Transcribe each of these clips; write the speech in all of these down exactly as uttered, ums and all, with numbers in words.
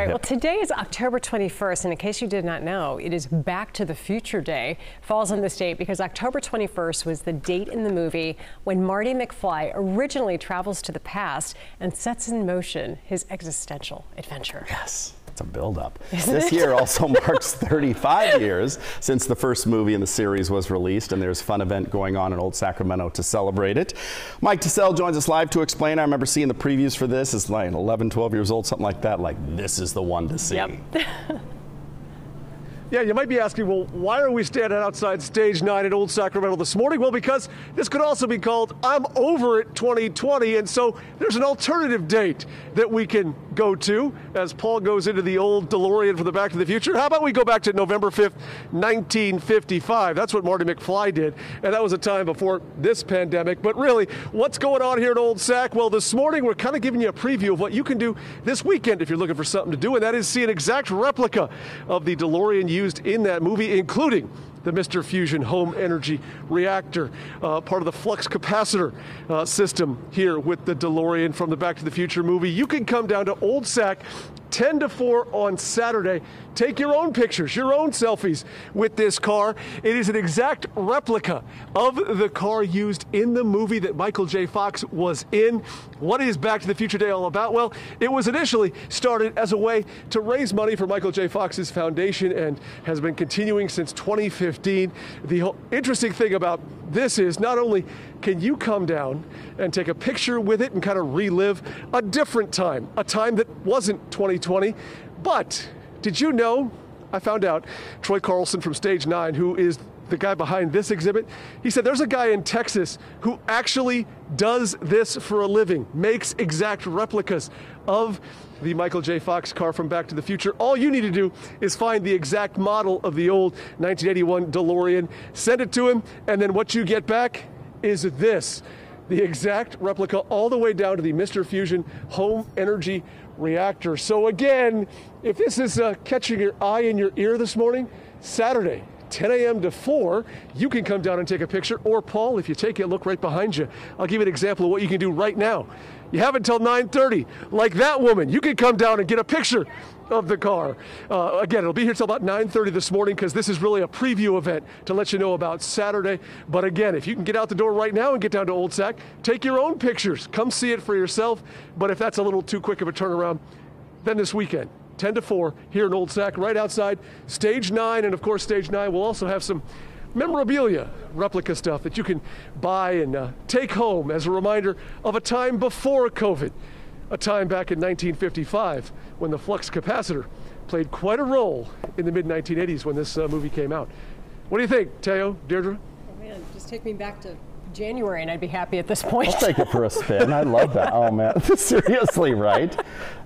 All right, well, today is October twenty-first, and in case you did not know, it is Back to the Future Day. Falls on this date because October twenty-first was the date in the movie when Marty McFly originally travels to the past and sets in motion his existential adventure. Yes. A build-up. This year also marks thirty-five years since the first movie in the series was released, and there's a fun event going on in Old Sacramento to celebrate it. Mike Tissell joins us live to explain. I remember seeing the previews for this. It's like eleven, twelve years old, something like that. Like, this is the one to see. Yep. Yeah, you might be asking, well, why are we standing outside Stage nine in Old Sacramento this morning? Well, because this could also be called I'm Over It twenty twenty, and so there's an alternative date that we can go to as Paul goes into the old DeLorean for the Back to the Future. How about we go back to November fifth, nineteen fifty-five? That's what Marty McFly did, and that was a time before this pandemic. But really, what's going on here at Old Sac? Well, this morning we're kind of giving you a preview of what you can do this weekend if you're looking for something to do, and that is see an exact replica of the DeLorean you used in that movie, including the Mister Fusion home energy reactor, uh, part of the flux capacitor uh, system here with the DeLorean from the Back to the Future movie. You can come down to Old Sac ten to four on Saturday. Take your own pictures, your own selfies with this car. It is an exact replica of the car used in the movie that Michael J. Fox was in. What is Back to the Future Day all about? Well, it was initially started as a way to raise money for Michael J. Fox's foundation and has been continuing since twenty fifteen. The interesting thing about this is not only can you come down and take a picture with it and kind of relive a different time, a time that wasn't twenty twenty, but did you know, I found out, Troy Carlson from Stage nine, who is the guy behind this exhibit, he said there's a guy in Texas who actually does this for a living, makes exact replicas of the Michael J. Fox car from Back to the Future. All you need to do is find the exact model of the old nineteen eighty-one DeLorean, send it to him, and then what you get back is this, the exact replica all the way down to the Mister Fusion home energy reactor. So again, if this is uh, catching your eye and your ear this morning, Saturday, ten a m to four, you can come down and take a picture. Or Paul, if you take it, look right behind you. I'll give you an example of what you can do right now. You have until nine thirty, like that woman. You can come down and get a picture of the car. Uh, again, it'll be here till about nine thirty this morning because this is really a preview event to let you know about Saturday. But again, if you can get out the door right now and get down to Old Sac, take your own pictures. Come see it for yourself. But if that's a little too quick of a turnaround, then this weekend, ten to four here in Old Sac, right outside Stage nine. And of course, Stage nine will also have some memorabilia, replica stuff that you can buy and uh, take home as a reminder of a time before COVID, a time back in nineteen fifty-five when the flux capacitor played quite a role in the mid nineteen eighties when this uh, movie came out. What do you think, Teo, Deirdre? Oh man, just take me back to January and I'd be happy at this point. I'll take it for a spin. I love that. Oh man, seriously, right?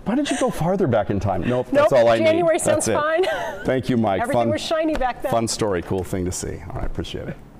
Why did you go farther back in time? Nope, nope that's all I January need. January sounds fine. Thank you, Mike. Everything fun, was shiny back then. Fun story, cool thing to see. All right, appreciate it.